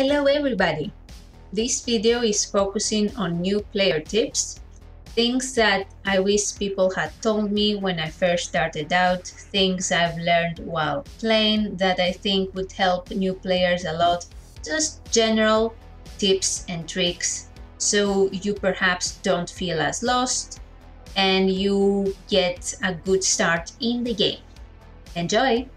Hello everybody! This video is focusing on new player tips, things that I wish people had told me when I first started out, things I've learned while playing that I think would help new players a lot, just general tips and tricks so you perhaps don't feel as lost and you get a good start in the game. Enjoy!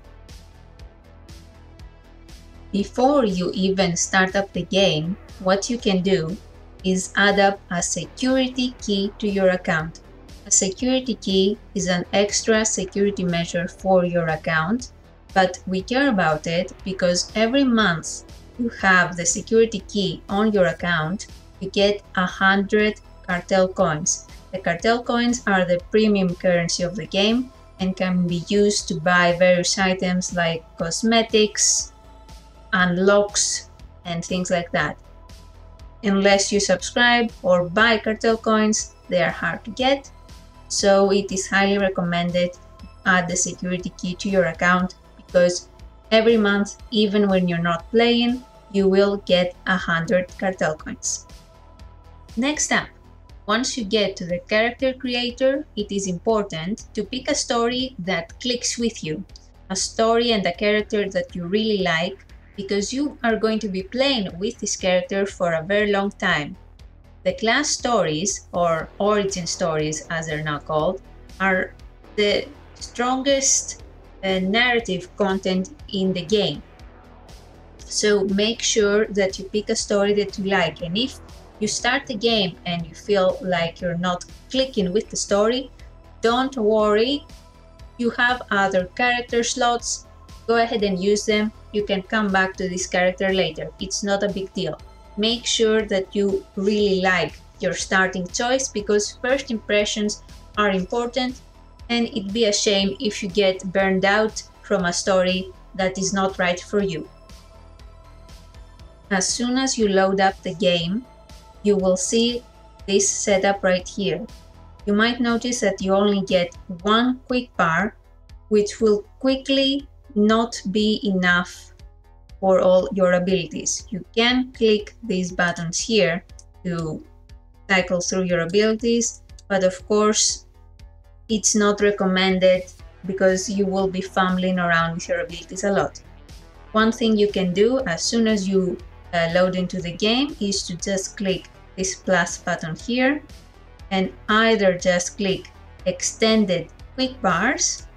Before you even start up the game, what you can do is add up a security key to your account. A security key is an extra security measure for your account, but we care about it because every month you have the security key on your account, you get 100 cartel coins. The cartel coins are the premium currency of the game and can be used to buy various items like cosmetics, unlocks and things like that. Unless you subscribe or buy cartel coins, they are hard to get, so it is highly recommended to add the security key to your account because every month, even when you're not playing, you will get 100 cartel coins. Next up, once you get to the character creator, it is important to pick a story that clicks with you, a story and a character that you really like, because you are going to be playing with this character for a very long time. The class stories, or origin stories as they're now called, are the strongest narrative content in the game. So make sure that you pick a story that you like, and if you start the game and you feel like you're not clicking with the story, don't worry, you have other character slots, go ahead and use them. You can come back to this character later. It's not a big deal. Make sure that you really like your starting choice because first impressions are important and it'd be a shame if you get burned out from a story that is not right for you. As soon as you load up the game, you will see this setup right here. You might notice that you only get one quick bar, which will quickly not be enough for all your abilities. You can click these buttons here to cycle through your abilities, but of course it's not recommended because you will be fumbling around with your abilities a lot. One thing you can do as soon as you load into the game is to just click this plus button here and either just click extended quick bars,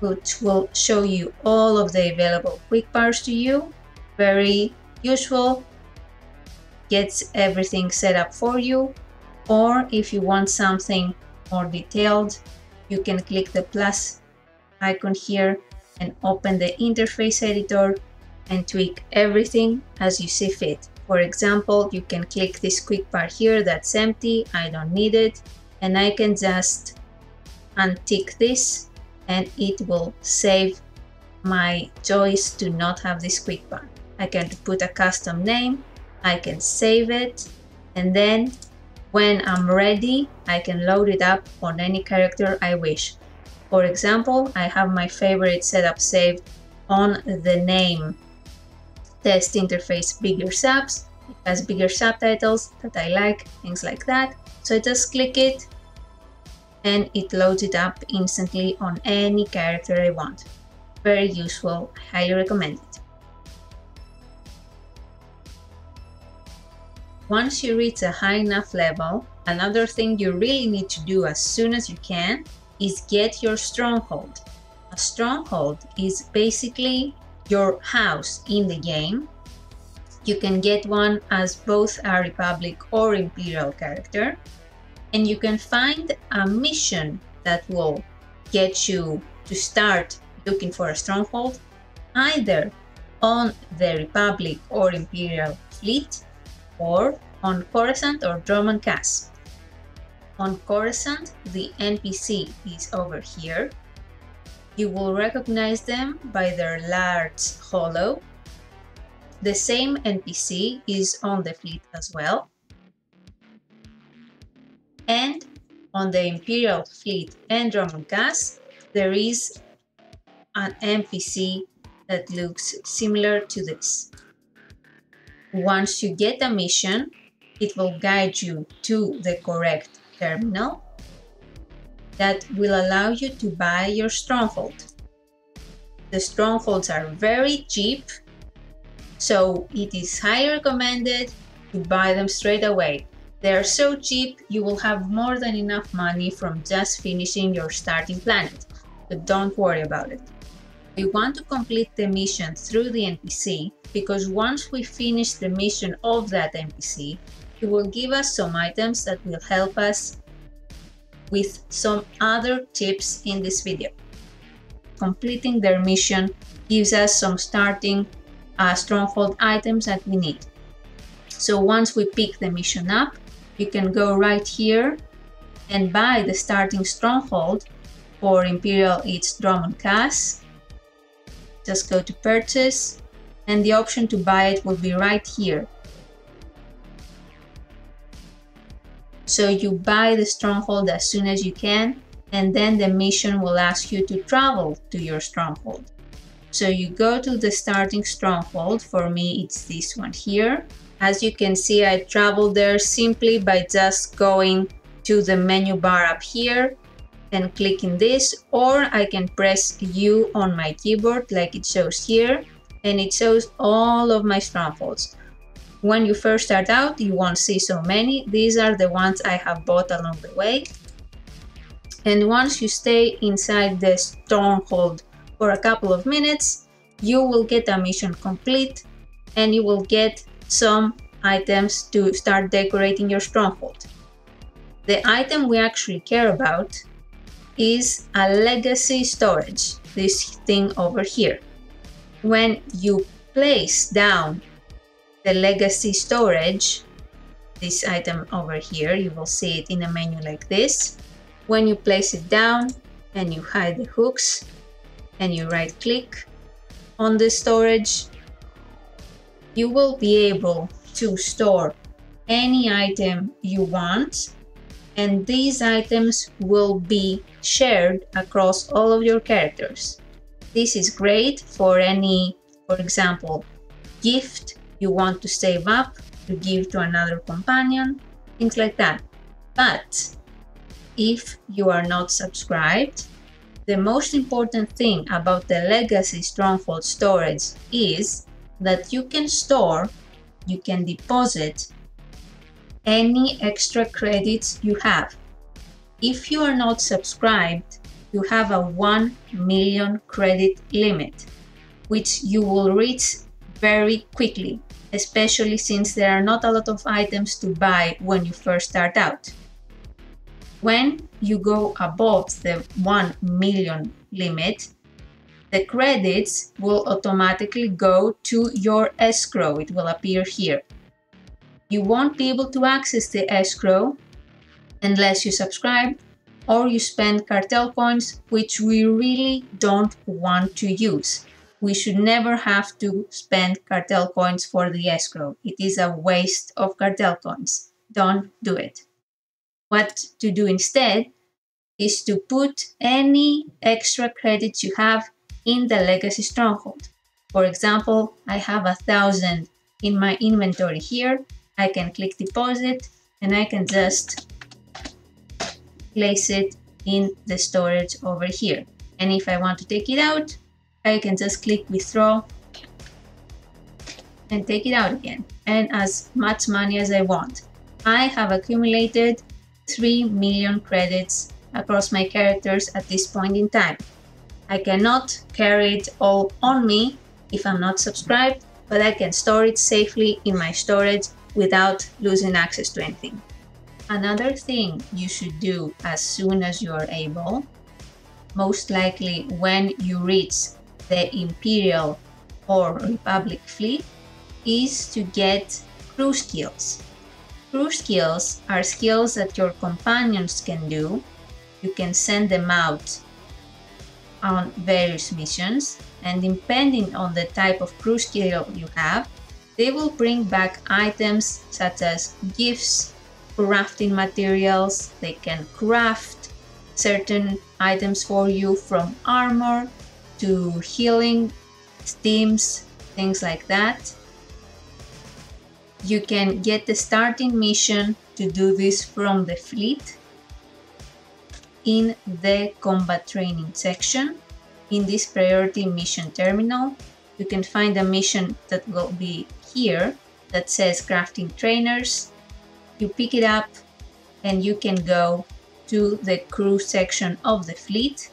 which will show you all of the available quick bars to you. Very useful, gets everything set up for you. Or if you want something more detailed, you can click the plus icon here and open the interface editor and tweak everything as you see fit. For example, you can click this quick bar here that's empty, I don't need it, and I can just untick this and it will save my choice to not have this quick bar. I can put a custom name, I can save it, and then when I'm ready, I can load it up on any character I wish. For example, I have my favorite setup saved on the name test interface bigger subs. It has bigger subtitles that I like, things like that. So I just click it, and it loads it up instantly on any character I want. Very useful, I highly recommend it. Once you reach a high enough level, another thing you really need to do as soon as you can is get your stronghold. A stronghold is basically your house in the game. You can get one as both a Republic or Imperial character, and you can find a mission that will get you to start looking for a stronghold either on the Republic or Imperial fleet or on Coruscant or Droman Cass. On Coruscant, the NPC is over here. You will recognize them by their large holo. The same NPC is on the fleet as well. And on the Imperial fleet and Droman Cass, there is an NPC that looks similar to this. Once you get a mission, it will guide you to the correct terminal that will allow you to buy your stronghold. The strongholds are very cheap, so it is highly recommended to buy them straight away. They are so cheap, you will have more than enough money from just finishing your starting planet, but don't worry about it. We want to complete the mission through the NPC, because once we finish the mission of that NPC, it will give us some items that will help us with some other tips in this video. Completing their mission gives us some starting stronghold items that we need. So once we pick the mission up, you can go right here and buy the starting stronghold. For Imperial, it's Drummond Cass. Just go to purchase, and the option to buy it will be right here. So you buy the stronghold as soon as you can, and then the mission will ask you to travel to your stronghold. So you go to the starting stronghold. For me, it's this one here. As you can see, I traveled there simply by just going to the menu bar up here and clicking this, or I can press U on my keyboard like it shows here, and it shows all of my strongholds. When you first start out, you won't see so many. These are the ones I have bought along the way. And once you stay inside the stronghold for a couple of minutes, you will get a mission complete, and you will get some items to start decorating your stronghold. The item we actually care about is a legacy storage, this thing over here. When you place down the legacy storage, this item over here, you will see it in a menu like this. When you place it down and you hide the hooks and you right click on the storage, you will be able to store any item you want, and these items will be shared across all of your characters. This is great for any, for example, gift you want to save up to give to another companion, things like that. But if you are not subscribed, the most important thing about the legacy stronghold storage is that you can store, you can deposit any extra credits you have. If you are not subscribed, you have a 1 million credit limit, which you will reach very quickly, especially since there are not a lot of items to buy when you first start out. When you go above the 1 million limit, the credits will automatically go to your escrow. It will appear here. You won't be able to access the escrow unless you subscribe or you spend cartel coins, which we really don't want to use. We should never have to spend cartel coins for the escrow. It is a waste of cartel coins. Don't do it. What to do instead is to put any extra credits you have in the legacy stronghold. For example, I have 1,000 in my inventory here. I can click deposit and I can just place it in the storage over here. And if I want to take it out, I can just click withdraw and take it out again, and as much money as I want. I have accumulated 3 million credits across my characters at this point in time. I cannot carry it all on me if I'm not subscribed, but I can store it safely in my storage without losing access to anything. Another thing you should do as soon as you are able, most likely when you reach the Imperial or Republic fleet, is to get crew skills. Crew skills are skills that your companions can do. You can send them out on various missions, and depending on the type of crew skill you have, they will bring back items such as gifts, crafting materials. They can craft certain items for you, from armor to healing steams, things like that. You can get the starting mission to do this from the fleet in the combat training section. In this priority mission terminal, you can find a mission that will be here that says crafting trainers. You pick it up and you can go to the crew section of the fleet.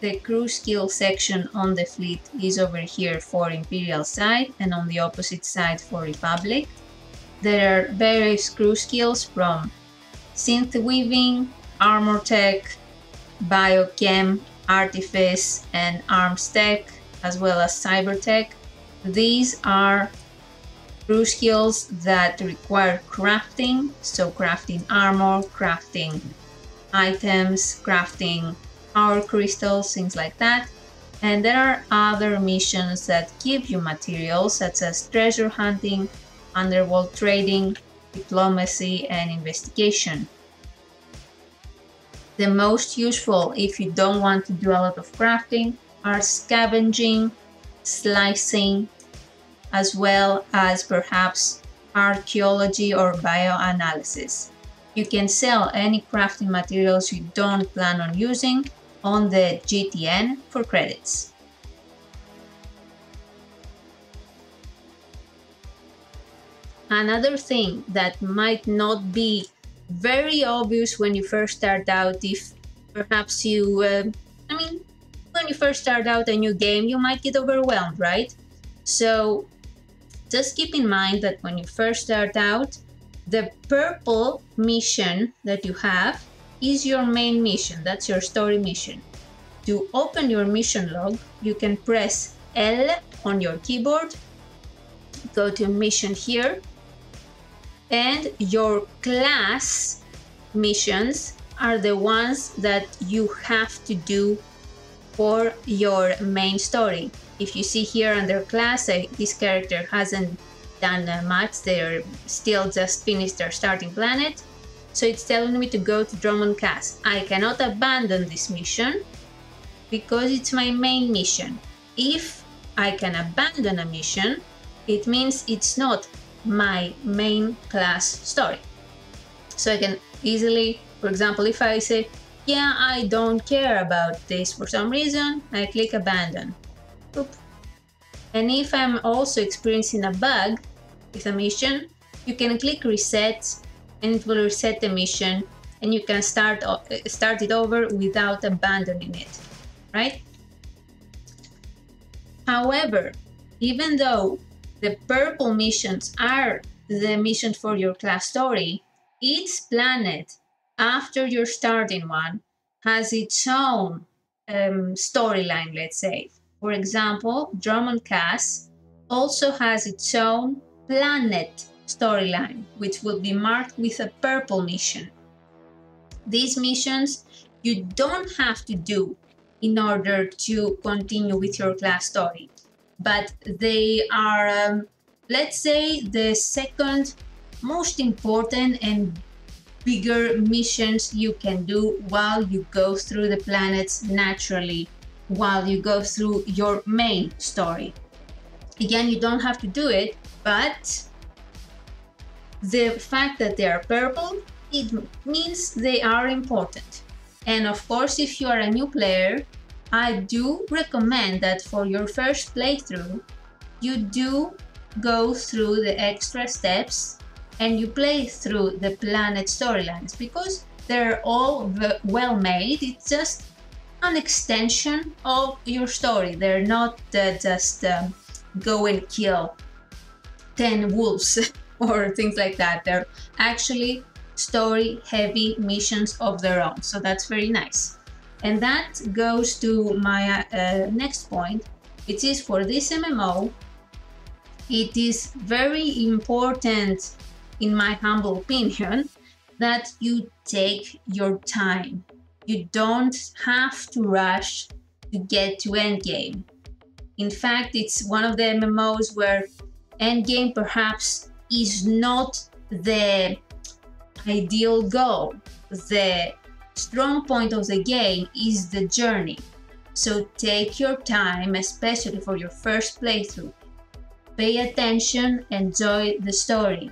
The crew skill section on the fleet is over here for Imperial side and on the opposite side for Republic. There are various crew skills from synth weaving, armor tech, biochem, artifice and arms tech, as well as cyber tech. These are crew skills that require crafting, so crafting armor, crafting items, crafting power crystals, things like that. And there are other missions that give you materials such as treasure hunting, underworld trading, diplomacy and investigation. The most useful if you don't want to do a lot of crafting are scavenging, slicing, as well as perhaps archaeology or bioanalysis. You can sell any crafting materials you don't plan on using on the GTN for credits. Another thing that might not be very obvious when you first start out, if perhaps you, when you first start out a new game, you might get overwhelmed, right? So just keep in mind that when you first start out, the purple mission that you have is your main mission. That's your story mission. To open your mission log, you can press L on your keyboard, go to mission here, and your class missions are the ones that you have to do for your main story. If you see here under class, this character hasn't done much, they're still just finished their starting planet. So it's telling me to go to Drummond Cass. I cannot abandon this mission because it's my main mission. If I can abandon a mission, it means it's not my main class story. So I can easily, for example, if I say, yeah, I don't care about this for some reason, I click abandon. Oop. And if I'm also experiencing a bug with a mission, you can click reset and it will reset the mission and you can start it over without abandoning it, right? However, even though the purple missions are the mission for your class story, each planet after your starting one has its own storyline, let's say. For example, Drummond Cass also has its own planet storyline, which will be marked with a purple mission. These missions you don't have to do in order to continue with your class story, but they are, let's say, the second most important and bigger missions you can do while you go through the planets naturally, while you go through your main story. Again, you don't have to do it, but the fact that they are purple, it means they are important. And of course, if you are a new player, I do recommend that for your first playthrough, you do go through the extra steps and you play through the planet storylines, because they're all well made. It's just an extension of your story. They're not just go and kill 10 wolves or things like that. They're actually story heavy missions of their own, so that's very nice. And that goes to my next point, which is for this MMO, it is very important, in my humble opinion, that you take your time. You don't have to rush to get to endgame. In fact, it's one of the MMOs where endgame perhaps is not the ideal goal. The strong point of the game is the journey. So take your time, especially for your first playthrough. pay attention, enjoy the story.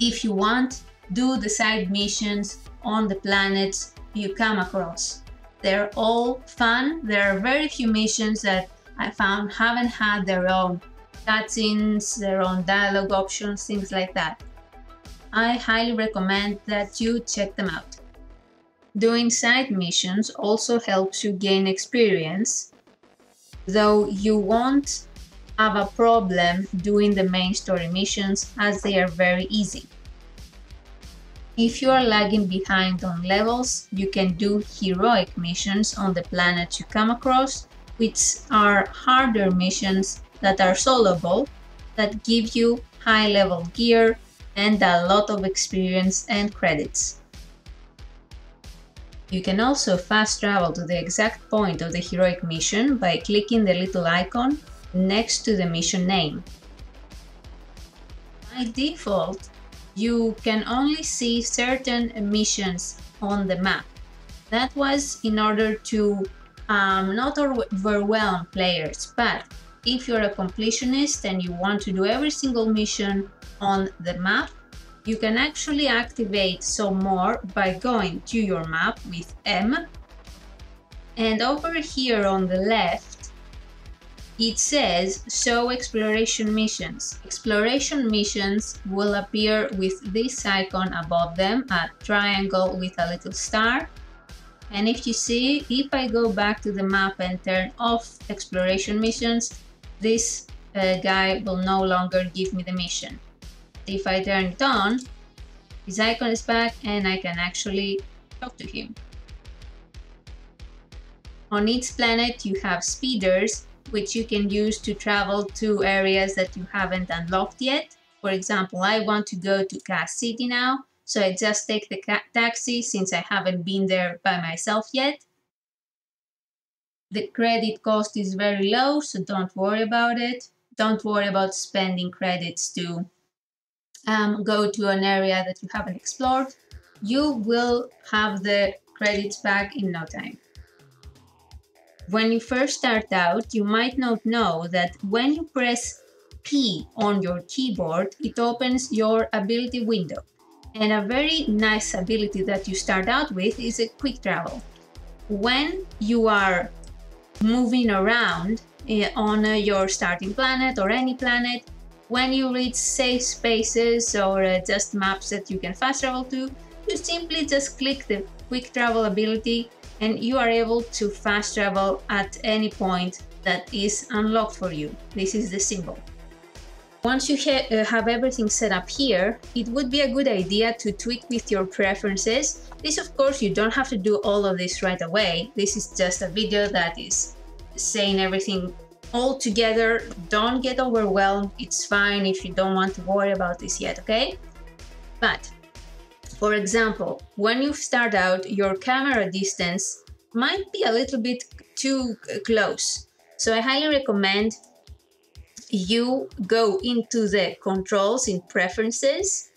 If you want, do the side missions on the planets you come across. They're all fun. There are very few missions that I found haven't had their own cutscenes, their own dialogue options, things like that. I highly recommend that you check them out. Doing side missions also helps you gain experience, though you won't have a problem doing the main story missions as they are very easy. If you are lagging behind on levels, you can do heroic missions on the planet you come across, which are harder missions that are soloable, that give you high level gear and a lot of experience and credits. You can also fast travel to the exact point of the heroic mission by clicking the little icon next to the mission name. By default, you can only see certain missions on the map. That was in order to not overwhelm players, but if you're a completionist and you want to do every single mission on the map, you can actually activate some more by going to your map with M, and over here on the left it says show exploration missions. Exploration missions will appear with this icon above them, a triangle with a little star. And if you see, if I go back to the map and turn off exploration missions, this guy will no longer give me the mission. If I turn it on, his icon is back and I can actually talk to him. On each planet you have speeders, which you can use to travel to areas that you haven't unlocked yet. For example, I want to go to Cass City now, so I just take the taxi since I haven't been there by myself yet. The credit cost is very low, so don't worry about it. Don't worry about spending credits to go to an area that you haven't explored. You will have the credits back in no time. When you first start out, you might not know that when you press P on your keyboard, it opens your ability window. And a very nice ability that you start out with is a quick travel. When you are moving around on your starting planet or any planet, when you reach safe spaces or just maps that you can fast travel to, you simply just click the quick travel ability and you are able to fast travel at any point that is unlocked for you. This is the symbol. Once you have everything set up here, it would be a good idea to tweak with your preferences. This, of course, you don't have to do all of this right away. This is just a video that is saying everything all together. Don't get overwhelmed. It's fine if you don't want to worry about this yet, okay? But for example, when you start out, your camera distance might be a little bit too close. So I highly recommend you go into the controls in preferences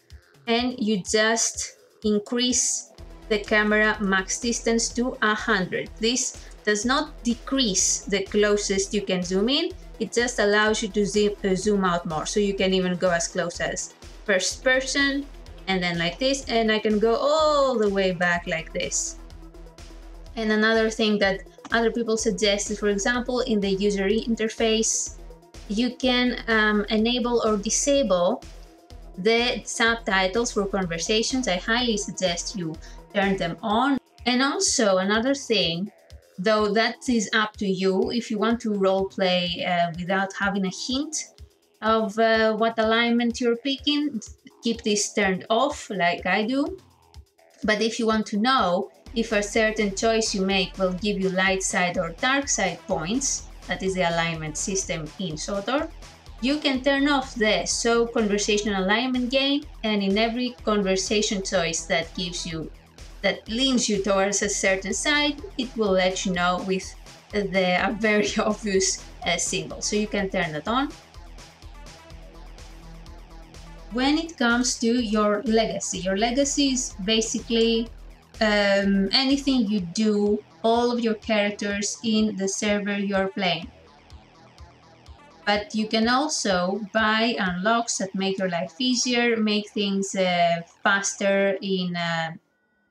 and you just increase the camera max distance to 100. This does not decrease the closest you can zoom in. It just allows you to zoom out more. So you can even go as close as first person, and then like this, and I can go all the way back like this. And another thing that other people suggest is, for example, in the user interface, you can enable or disable the subtitles for conversations. I highly suggest you turn them on. And also another thing, though that is up to you, if you want to roleplay without having a hint of what alignment you're picking, keep this turned off like I do. But if you want to know if a certain choice you make will give you light side or dark side points, that is the alignment system in SWTOR, you can turn off the show conversation alignment game, and in every conversation choice that gives you, that leans you towards a certain side, it will let you know with the very obvious symbol. So you can turn that on. When it comes to your legacy is basically anything you do, all of your characters in the server you're playing. But you can also buy unlocks that make your life easier, make things faster in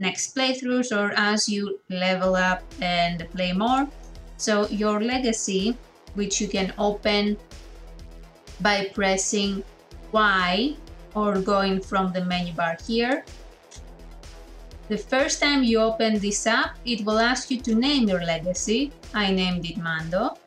next playthroughs or as you level up and play more. So your legacy, which you can open by pressing Y or going from the menu bar here. The first time you open this up, it will ask you to name your legacy. I named it Mando.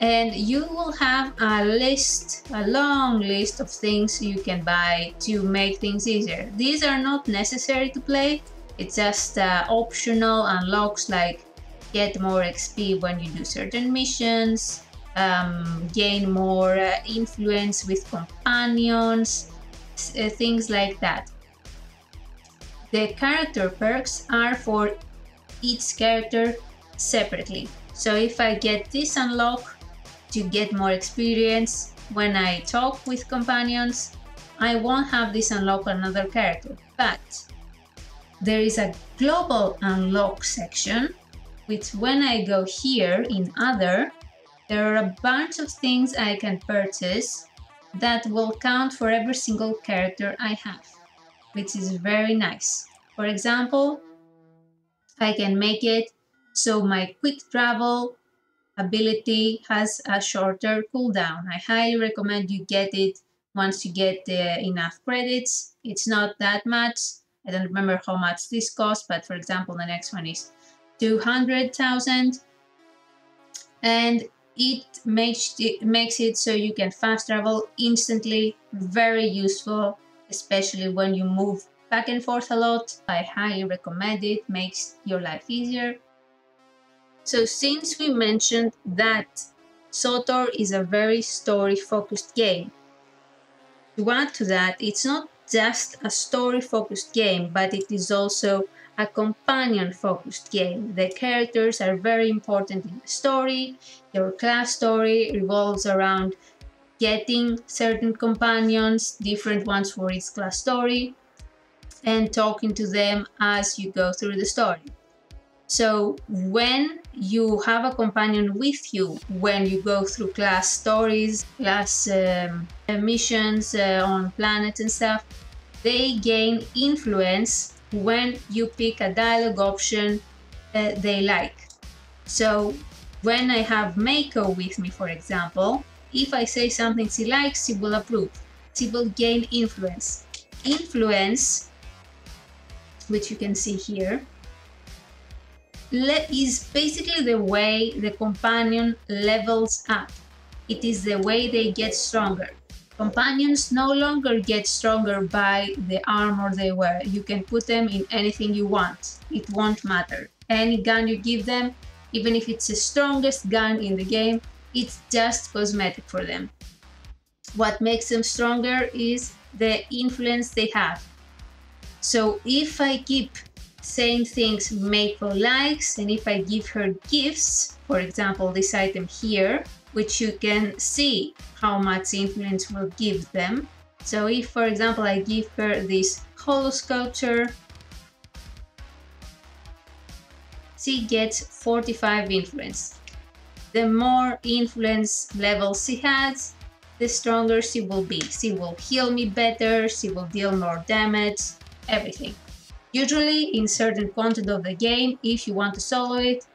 And you will have a list, a long list of things you can buy to make things easier. These are not necessary to play, it's just optional unlocks like get more XP when you do certain missions, gain more influence with companions, things like that. The character perks are for each character separately. So if I get this unlock to get more experience when I talk with companions, I won't have this unlock on another character. But there is a global unlock section, which when I go here in other, there are a bunch of things I can purchase that will count for every single character I have, which is very nice. For example, I can make it so my quick travel ability has a shorter cooldown. I highly recommend you get it once you get enough credits. It's not that much. I don't remember how much this costs, but for example, the next one is 200,000. And it makes it so you can fast travel instantly. Very useful, especially when you move back and forth a lot. I highly recommend it. Makes your life easier. So since we mentioned that SWTOR is a very story-focused game, to add to that, it's not just a story-focused game, but it is also a companion-focused game. The characters are very important in the story. Your class story revolves around getting certain companions, different ones for each class story, and talking to them as you go through the story. So when you have a companion with you, when you go through class stories, class missions on planets and stuff, they gain influence when you pick a dialogue option they like. So when I have Meiko with me, for example, if I say something she likes, she will approve. She will gain influence. Influence, which you can see here, is basically the way the companion levels up. It is the way they get stronger. Companions no longer get stronger by the armor they wear. You can put them in anything you want. It won't matter. Any gun you give them, even if it's the strongest gun in the game, it's just cosmetic for them. What makes them stronger is the influence they have. So if I keep saying things Meiko likes, and if I give her gifts, for example this item here, which you can see how much influence will give them. So if, for example, I give her this holo sculpture, she gets 45 influence. The more influence levels she has, the stronger she will be. She will heal me better, she will deal more damage, everything. Usually, in certain content of the game, if you want to solo it,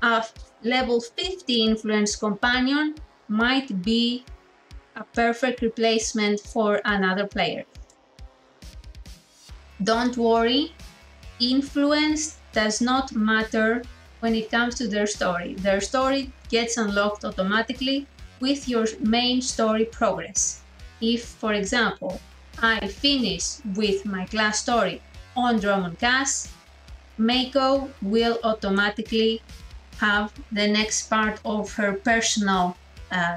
a level 50 influence companion might be a perfect replacement for another player. Don't worry, influence does not matter when it comes to their story. Their story gets unlocked automatically with your main story progress. If, for example, I finish with my class story on Drum & Cass, Meiko will automatically have the next part of her personal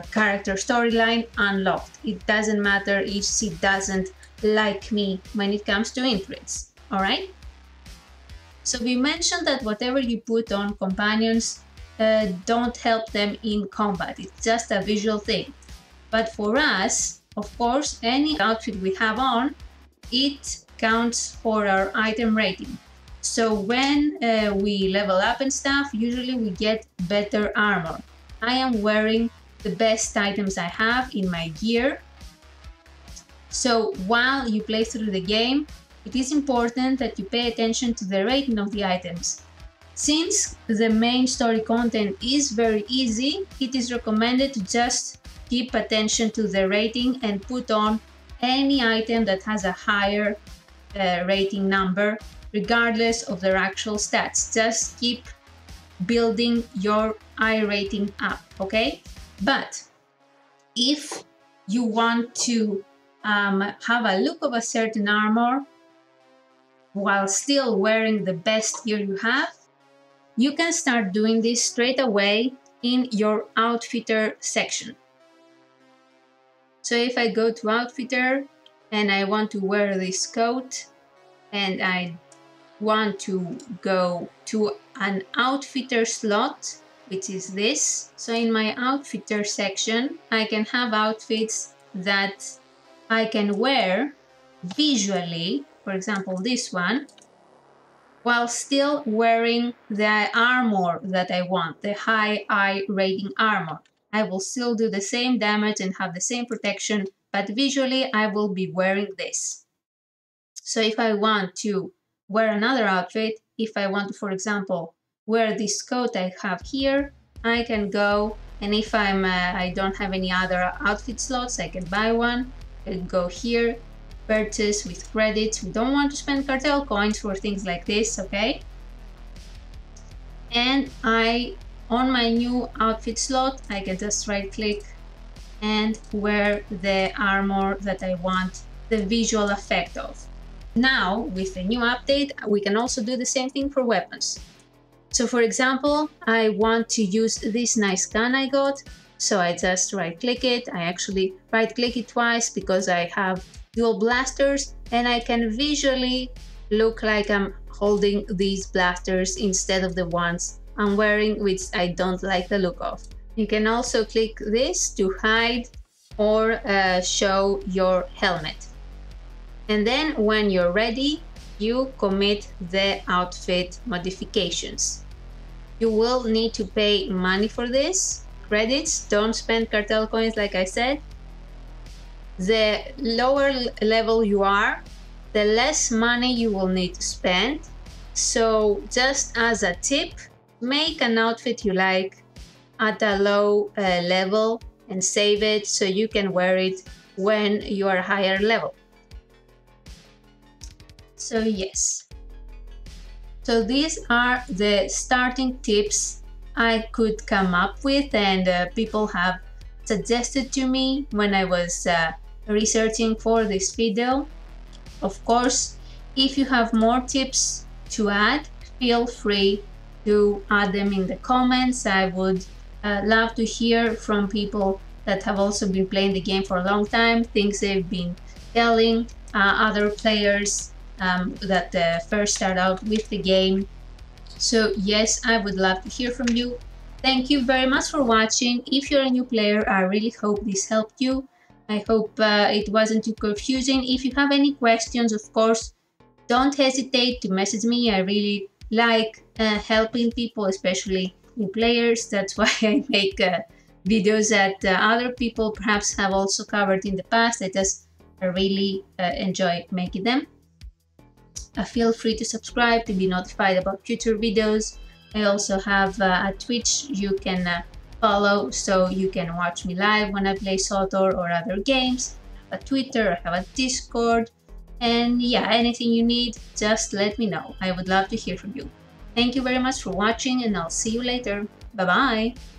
character storyline unlocked. It doesn't matter if she doesn't like me when it comes to influence, all right? So we mentioned that whatever you put on companions don't help them in combat. It's just a visual thing. But for us, of course, any outfit we have on, it counts for our item rating. So when we level up and stuff, usually we get better armor. I am wearing the best items I have in my gear. So while you play through the game, it is important that you pay attention to the rating of the items. Since the main story content is very easy, it is recommended to just keep attention to the rating and put on any item that has a higher rating number, regardless of their actual stats. Just keep building your I rating up, okay? But if you want to have a look of a certain armor while still wearing the best gear you have, you can start doing this straight away in your outfitter section. So if I go to outfitter and I want to wear this coat and I want to go to an outfitter slot, which is this. So in my outfitter section, I can have outfits that I can wear visually, for example, this one, while still wearing the armor that I want, the high I rating armor. I will still do the same damage and have the same protection, but visually I will be wearing this. So if I want to wear another outfit, if I want to, for example, wear this coat I have here, I can go, and if I don't have any other outfit slots, I can buy one. I can go here, purchase with credits. We don't want to spend cartel coins for things like this, okay? And on my new outfit slot, I can just right click and wear the armor that I want the visual effect of. Now, with the new update, we can also do the same thing for weapons. So for example, I want to use this nice gun I got. So I just right click it. I actually right click it twice because I have dual blasters and I can visually look like I'm holding these blasters instead of the ones I'm wearing, which I don't like the look of. You can also click this to hide or show your helmet. And then when you're ready, you commit the outfit modifications. You will need to pay money for this, credits. Don't spend cartel coins like I said. The lower level you are, the less money you will need to spend. So just as a tip, make an outfit you like at a low level and save it so you can wear it when you are higher level. So yes, so these are the starting tips I could come up with and people have suggested to me when I was researching for this video. Of course, if you have more tips to add, feel free to add them in the comments. I would love to hear from people that have also been playing the game for a long time, things they've been telling other players that first start out with the game. So yes, I would love to hear from you. Thank you very much for watching. If you're a new player, I really hope this helped you. I hope it wasn't too confusing. If you have any questions, of course, don't hesitate to message me. I really like helping people, especially new players. That's why I make videos that other people perhaps have also covered in the past. I really enjoy making them. Feel free to subscribe to be notified about future videos. I also have a Twitch you can follow, so you can watch me live when I play SWTOR or other games. I have a Twitter, I have a Discord, and yeah, anything you need, just let me know. I would love to hear from you. Thank you very much for watching and I'll see you later. Bye bye!